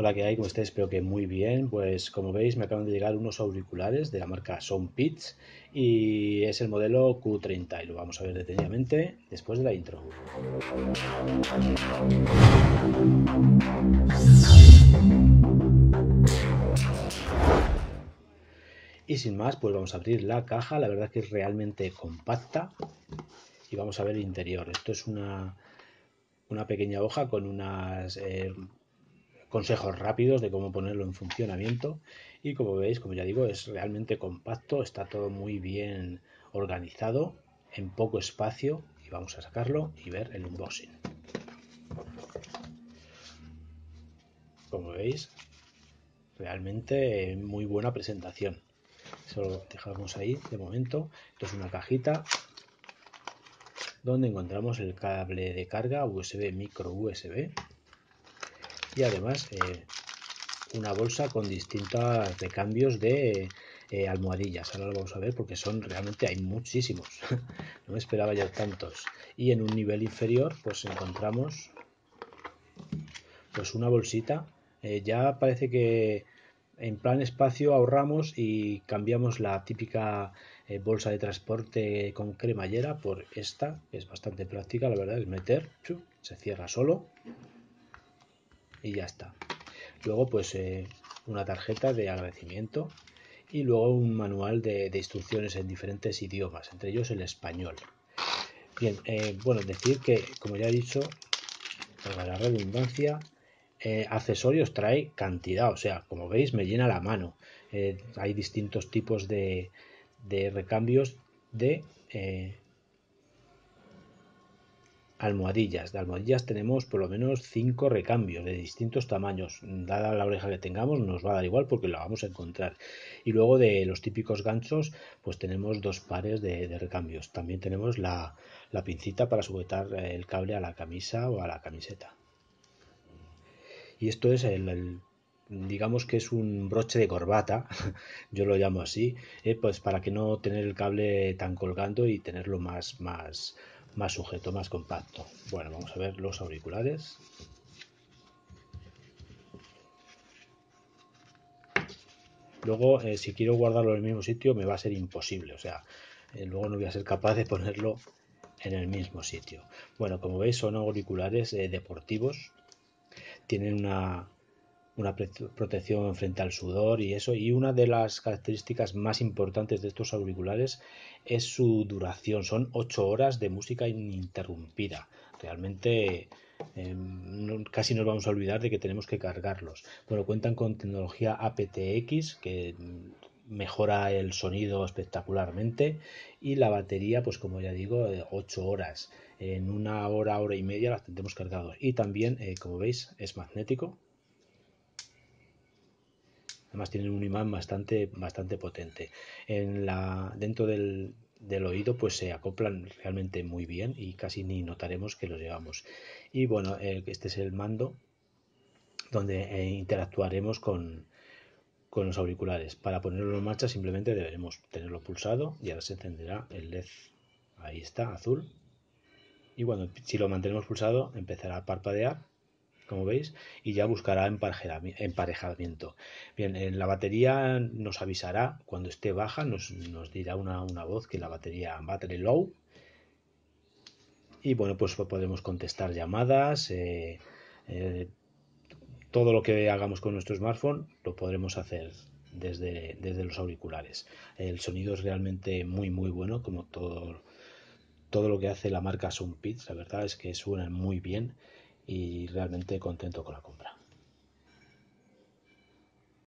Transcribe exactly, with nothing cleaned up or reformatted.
Hola, ¿qué hay? ¿Cómo estáis? Espero que muy bien. Pues como veis me acaban de llegar unos auriculares de la marca SoundPEATS y es el modelo Q treinta y lo vamos a ver detenidamente después de la intro. Y sin más, pues vamos a abrir la caja. La verdad es que es realmente compacta y vamos a ver el interior. Esto es una, una pequeña hoja con unas... Eh, consejos rápidos de cómo ponerlo en funcionamiento y como veis, como ya digo, es realmente compacto, está todo muy bien organizado, en poco espacio, y vamos a sacarlo y ver el unboxing. Como veis, realmente muy buena presentación. Eso lo dejamos ahí de momento. Esto es una cajita donde encontramos el cable de carga U S B, micro U S B. Y además eh, una bolsa con distintos recambios de eh, almohadillas. Ahora lo vamos a ver porque son realmente hay muchísimos. No me esperaba ya tantos. Y en un nivel inferior pues encontramos pues una bolsita. Eh, ya parece que en plan espacio ahorramos y cambiamos la típica eh, bolsa de transporte con cremallera por esta, que es bastante práctica, la verdad, es meter, chup, se cierra solo. Y ya está. Luego pues eh, una tarjeta de agradecimiento y luego un manual de, de instrucciones en diferentes idiomas, entre ellos el español. Bien, eh, bueno, decir que, como ya he dicho, para la redundancia, eh, accesorios trae cantidad, o sea, como veis me llena la mano. Eh, hay distintos tipos de, de recambios de... Eh, almohadillas. De almohadillas tenemos por lo menos cinco recambios de distintos tamaños. Dada la oreja que tengamos nos va a dar igual porque la vamos a encontrar. Y luego de los típicos ganchos pues tenemos dos pares de, de recambios. También tenemos la, la pincita para sujetar el cable a la camisa o a la camiseta. Y esto es el, el digamos que es un broche de corbata, yo lo llamo así, eh, pues para que no tener el cable tan colgando y tenerlo más, más, más sujeto, más compacto. Bueno, vamos a ver los auriculares. Luego, eh, si quiero guardarlo en el mismo sitio, me va a ser imposible, o sea, eh, luego no voy a ser capaz de ponerlo en el mismo sitio. Bueno, como veis son auriculares eh, deportivos, tienen una... una protección frente al sudor y eso, y una de las características más importantes de estos auriculares es su duración, son ocho horas de música ininterrumpida. Realmente eh, no, casi nos vamos a olvidar de que tenemos que cargarlos. Bueno, cuentan con tecnología aptX que mejora el sonido espectacularmente y la batería, pues como ya digo, ocho horas, en una hora, hora y media las tendremos cargados. Y también, eh, como veis, es magnético. Además tienen un imán bastante, bastante potente. En la, dentro del, del oído pues se acoplan realmente muy bien y casi ni notaremos que los llevamos. Y bueno, este es el mando donde interactuaremos con, con los auriculares. Para ponerlo en marcha simplemente deberemos tenerlo pulsado y ahora se encenderá el L E D. Ahí está, azul. Y bueno, si lo mantenemos pulsado empezará a parpadear, como veis, y ya buscará emparejamiento. Bien, en la batería nos avisará cuando esté baja, nos, nos dirá una, una voz que la batería battery low. Y bueno, pues podemos contestar llamadas, eh, eh, todo lo que hagamos con nuestro smartphone lo podremos hacer desde, desde los auriculares. El sonido es realmente muy muy bueno, como todo, todo lo que hace la marca SoundPEATS, la verdad es que suena muy bien. Y realmente contento con la compra.